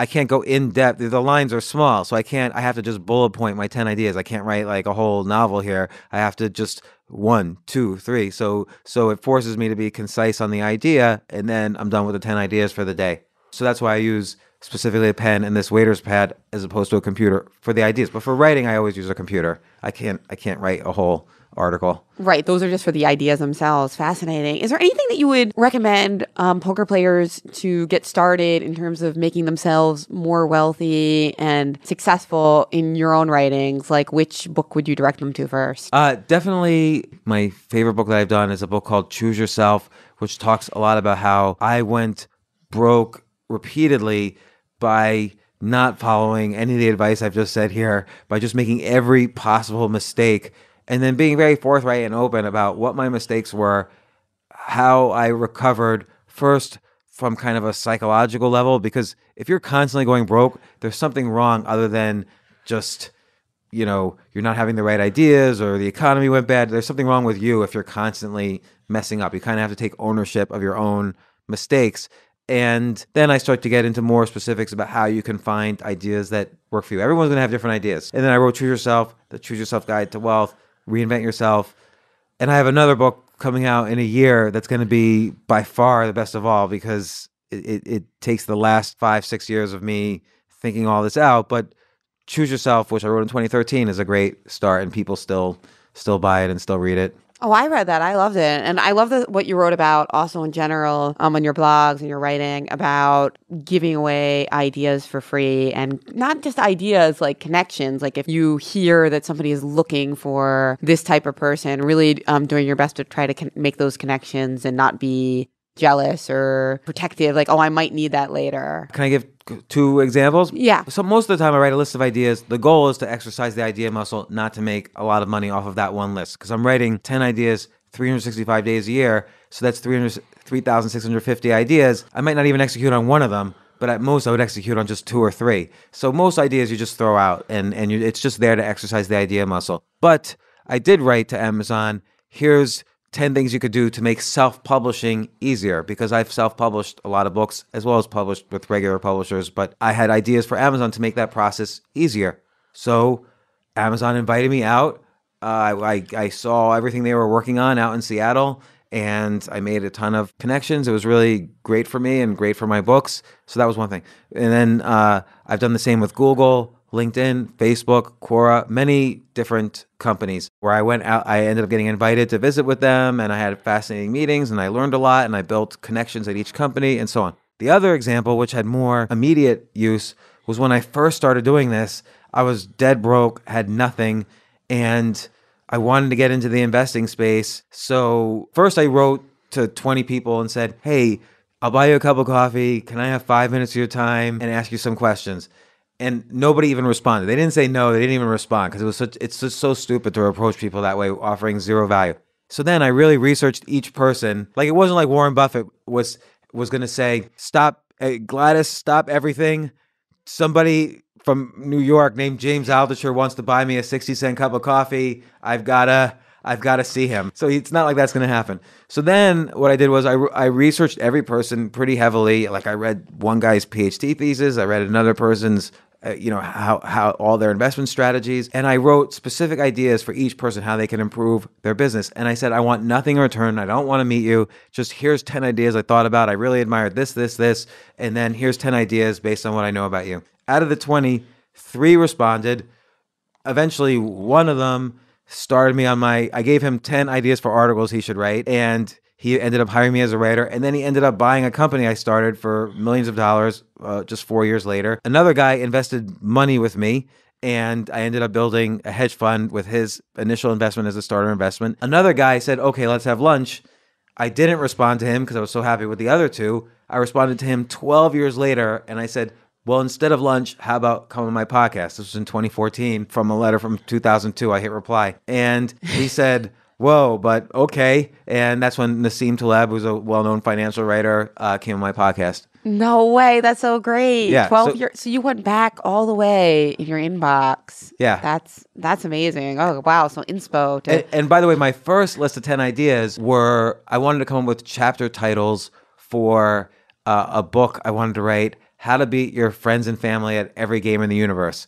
I can't go in depth. The lines are small, so I can't, I have to just bullet point my ten ideas. I can't write like a whole novel here. I have to just one, two, three. So, so it forces me to be concise on the idea, and then I'm done with the ten ideas for the day. So that's why I use specifically a pen and this waiter's pad as opposed to a computer for the ideas. But for writing, I always use a computer. I can't, I can't write a whole article. Right. Those are just for the ideas themselves. Fascinating. Is there anything that you would recommend um, poker players to get started in terms of making themselves more wealthy and successful in your own writings? Like, which book would you direct them to first? Uh, definitely my favorite book that I've done is a book called Choose Yourself, which talks a lot about how I went broke repeatedly by not following any of the advice I've just said here, by just making every possible mistake and then being very forthright and open about what my mistakes were, how I recovered first from kind of a psychological level, because if you're constantly going broke, there's something wrong other than just, you know, you're not having the right ideas or the economy went bad. There's something wrong with you if you're constantly messing up. You kind of have to take ownership of your own mistakes. And then I start to get into more specifics about how you can find ideas that work for you. Everyone's going to have different ideas. And then I wrote Choose Yourself, the Choose Yourself Guide to Wealth, Reinvent Yourself. And I have another book coming out in a year that's going to be by far the best of all, because it, it, it takes the last five, six years of me thinking all this out. But Choose Yourself, which I wrote in twenty thirteen, is a great start, and people still still buy it and still read it. Oh, I read that. I loved it. And I love the, what you wrote about also in general um, on your blogs and your writing about giving away ideas for free, and not just ideas, like connections. Like if you hear that somebody is looking for this type of person, really um, doing your best to try to con make those connections and not be jealous or protective. Like, oh, I might need that later. Can I give two examples? Yeah. So most of the time I write a list of ideas. The goal is to exercise the idea muscle, not to make a lot of money off of that one list, because I'm writing ten ideas three hundred sixty-five days a year. So that's three thousand six hundred fifty ideas. I might not even execute on one of them, but at most I would execute on just two or three. So most ideas you just throw out, and, and you, it's just there to exercise the idea muscle. But I did write to Amazon, here's ten things you could do to make self-publishing easier, because I've self-published a lot of books as well as published with regular publishers, but I had ideas for Amazon to make that process easier. So Amazon invited me out. Uh, I, I saw everything they were working on out in Seattle, and I made a ton of connections. It was really great for me and great for my books. So that was one thing. And then uh, I've done the same with Google, LinkedIn, Facebook, Quora, many different companies where I went out. I ended up getting invited to visit with them, and I had fascinating meetings, and I learned a lot, and I built connections at each company and so on. The other example, which had more immediate use, was when I first started doing this, I was dead broke, had nothing, and I wanted to get into the investing space. So first I wrote to twenty people and said, hey, I'll buy you a cup of coffee. Can I have five minutes of your time and ask you some questions? And nobody even responded. They didn't say no. They didn't even respond, because it was such, it's just so stupid to approach people that way, offering zero value. So then I really researched each person. Like, it wasn't like Warren Buffett was was going to say, stop, hey, Gladys, stop everything. somebody from New York named James Altucher wants to buy me a sixty cent cup of coffee, I've got to I've got to see him. So it's not like that's going to happen. So then what I did was I, re I researched every person pretty heavily. Like I read one guy's PhD thesis. I read another person's, uh, you know, how, how all their investment strategies. And I wrote specific ideas for each person, how they can improve their business. And I said, I want nothing in return. I don't want to meet you. Just here's ten ideas I thought about. I really admired this, this, this. And then here's ten ideas based on what I know about you. Out of the twenty, three responded. Eventually, one of them started me on my, I gave him ten ideas for articles he should write, and he ended up hiring me as a writer, and then he ended up buying a company I started for millions of dollars uh, just four years later. Another guy invested money with me, and I ended up building a hedge fund with his initial investment as a starter investment. Another guy said, okay, let's have lunch. I didn't respond to him because I was so happy with the other two. I responded to him twelve years later, and I said, well, instead of lunch, how about come on my podcast? This was in twenty fourteen from a letter from two thousand two. I hit reply. And he said, whoa, but okay. And that's when Nassim Taleb, who's a well-known financial writer, uh, came on my podcast. No way. That's so great. Yeah, twelve so, years. So you went back all the way in your inbox. Yeah. That's that's amazing. Oh, wow. So inspo. To and, and by the way, my first list of ten ideas were, I wanted to come up with chapter titles for uh, a book I wanted to write, How to Beat Your Friends and Family at Every Game in the Universe.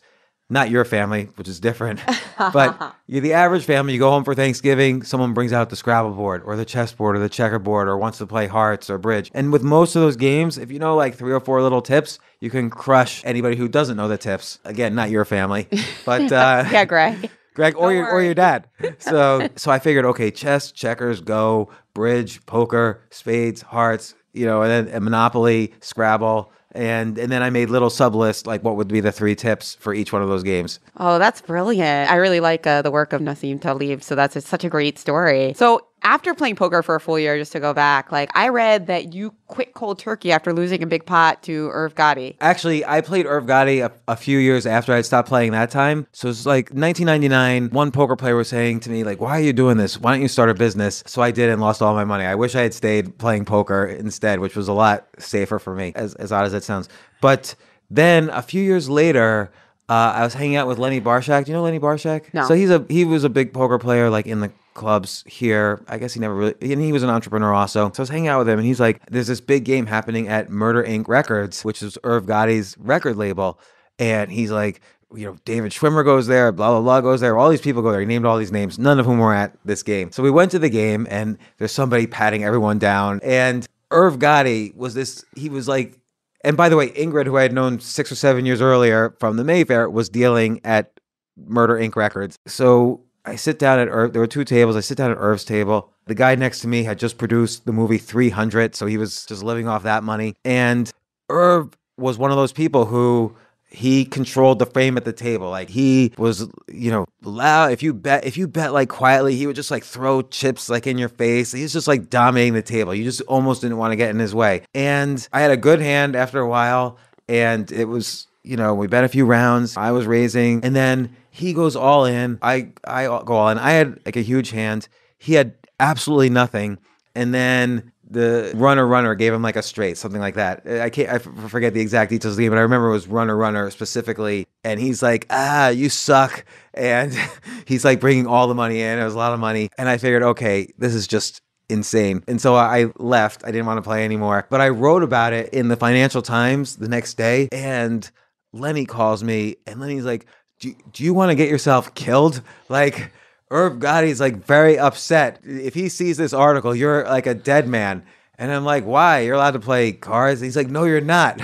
Not your family, which is different, but you're the average family. You go home for Thanksgiving, someone brings out the Scrabble board or the chessboard or the checkerboard or wants to play hearts or bridge. And with most of those games, if you know like three or four little tips, you can crush anybody who doesn't know the tips. Again, not your family, but... Uh, yeah, Greg. Greg or your, or your dad. So, so I figured, okay, chess, checkers, go, bridge, poker, spades, hearts, you know, and then Monopoly, Scrabble. And and then I made little sub lists, like what would be the three tips for each one of those games. Oh, that's brilliant. I really like uh, the work of Nassim Taleb. So that's a, such a great story. So after playing poker for a full year, just to go back, like I read that you quit cold turkey after losing a big pot to Irv Gotti. Actually, I played Irv Gotti a, a few years after I stopped playing that time. So it's like nineteen ninety-nine, one poker player was saying to me, like, why are you doing this? Why don't you start a business? So I did and lost all my money. I wish I had stayed playing poker instead, which was a lot safer for me, as, as odd as that sounds. But then a few years later, uh, I was hanging out with Lenny Barshak. Do you know Lenny Barshak? No. So he's a, he was a big poker player, like in the clubs here. I guess he never really, and he was an entrepreneur also. So I was hanging out with him and he's like, there's this big game happening at Murder Incorporated. Records, which is Irv Gotti's record label. And he's like, you know, David Schwimmer goes there, blah, blah, blah goes there. All these people go there. He named all these names, none of whom were at this game. So we went to the game and there's somebody patting everyone down. And Irv Gotti was this, he was like, and by the way, Ingrid, who I had known six or seven years earlier from the Mayfair, was dealing at Murder Incorporated. Records. So I sit down at Irv. There were two tables. I sit down at Irv's table. The guy next to me had just produced the movie three hundred, so he was just living off that money. And Irv was one of those people who he controlled the frame at the table. Like he was, you know, loud. If you bet, if you bet like quietly, he would just like throw chips like in your face. He's just like dominating the table. You just almost didn't want to get in his way. And I had a good hand after a while, and it was, you know, we bet a few rounds. I was raising, and then he goes all in. I, I go all in. I had like a huge hand. He had absolutely nothing. And then the runner runner gave him like a straight, something like that. I can't, I forget the exact details of the game, but I remember it was runner runner specifically. And he's like, ah, you suck. And he's like bringing all the money in. It was a lot of money. And I figured, okay, this is just insane. And so I left. I didn't want to play anymore. But I wrote about it in the Financial Times the next day. And Lenny calls me and Lenny's like, Do, do you want to get yourself killed? Like, Irv Gotti's like very upset. If he sees this article, you're like a dead man. And I'm like, why? You're allowed to play cards? And he's like, no, you're not.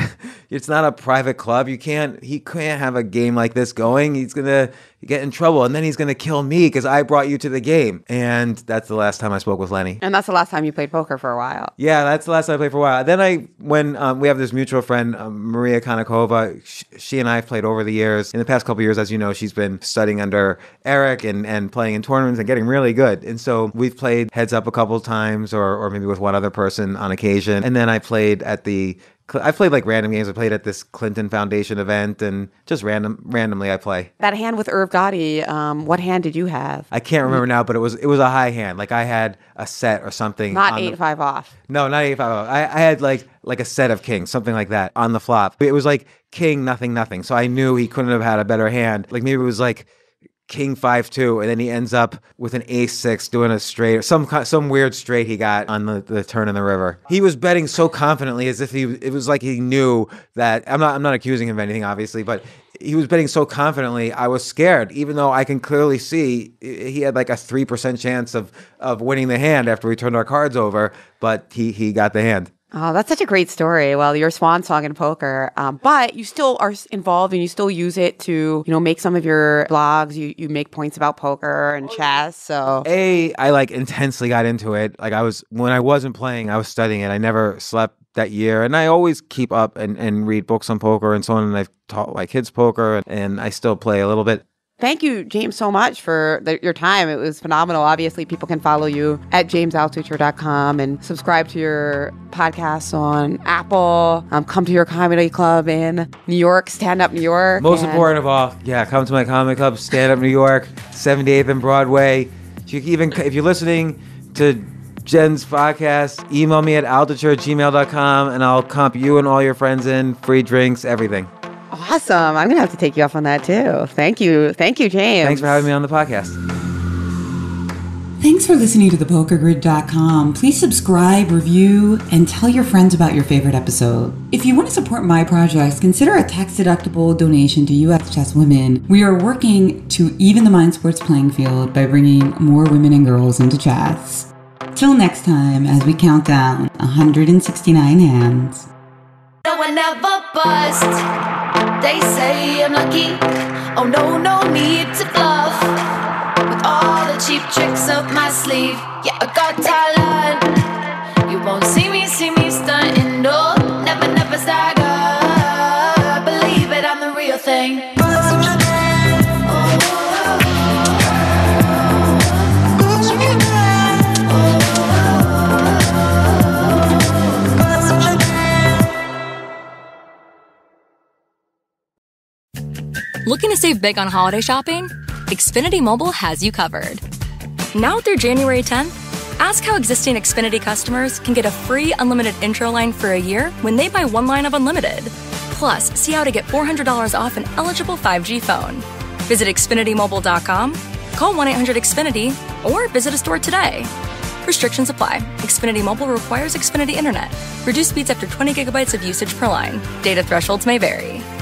It's not a private club. You can't, he can't have a game like this going. He's going to get in trouble. And then he's going to kill me because I brought you to the game. And that's the last time I spoke with Lenny. And that's the last time you played poker for a while. Yeah, that's the last time I played for a while. Then I, when um, we have this mutual friend, um, Maria Konnikova, sh she and I have played over the years. In the past couple of years, as you know, she's been studying under Eric and, and playing in tournaments and getting really good. And so we've played heads up a couple of times or, or maybe with one other person on occasion. And then I played at the... I played like random games. I played at this Clinton Foundation event and just random, randomly I play. That hand with Irv Gotti, um, what hand did you have? I can't remember now, but it was it was a high hand. Like I had a set or something. Not eight five off. No, not eight five off. I, I had like like a set of kings, something like that on the flop. It was like king, nothing, nothing. So I knew he couldn't have had a better hand. Like maybe it was like king five, two, and then he ends up with an ace six doing a straight, or some some weird straight he got on the, the turn in the river. He was betting so confidently as if he, it was like he knew that, I'm not, I'm not accusing him of anything, obviously, but he was betting so confidently, I was scared, even though I can clearly see he had like a three percent chance of, of winning the hand after we turned our cards over, but he, he got the hand. Oh, that's such a great story. Well, your swan song in poker, um, but you still are involved and you still use it to, you know, make some of your blogs. You you make points about poker and chess. So A, I like intensely got into it. Like I was, when I wasn't playing, I was studying it. I never slept that year. And I always keep up and, and read books on poker and so on. And I've taught my kids poker and, and I still play a little bit. Thank you, James, so much for the, your time. It was phenomenal. Obviously, people can follow you at james altucher dot com and subscribe to your podcasts on Apple. Um, come to your comedy club in New York, Stand Up New York. Most and- important of all, yeah, come to my comedy club, Stand Up New York, seventy-eighth and Broadway. You can even, if you're listening to Jen's podcast, email me at altucher at gmail dot com and I'll comp you and all your friends in, free drinks, everything. Awesome. I'm going to have to take you off on that too. Thank you. Thank you, James. Thanks for having me on the podcast. Thanks for listening to the poker grid dot com. Please subscribe, review, and tell your friends about your favorite episode. If you want to support my projects, consider a tax-deductible donation to U S Chess Women. We are working to even the mind sports playing field by bringing more women and girls into chess. Till next time, as we count down one hundred sixty-nine hands. No, I never bust. They say I'm lucky, oh no, no need to bluff. With all the cheap tricks up my sleeve, yeah, I got talent. You won't see me, see me stunting, no, never, never stagger. Believe it, I'm the real thing. Looking to save big on holiday shopping? Xfinity Mobile has you covered. Now through January tenth, ask how existing Xfinity customers can get a free unlimited intro line for a year when they buy one line of unlimited. Plus, see how to get four hundred dollars off an eligible five G phone. Visit Xfinity Mobile dot com, call one eight hundred Xfinity, or visit a store today. Restrictions apply. Xfinity Mobile requires Xfinity Internet. Reduced speeds after twenty gigabytes of usage per line. Data thresholds may vary.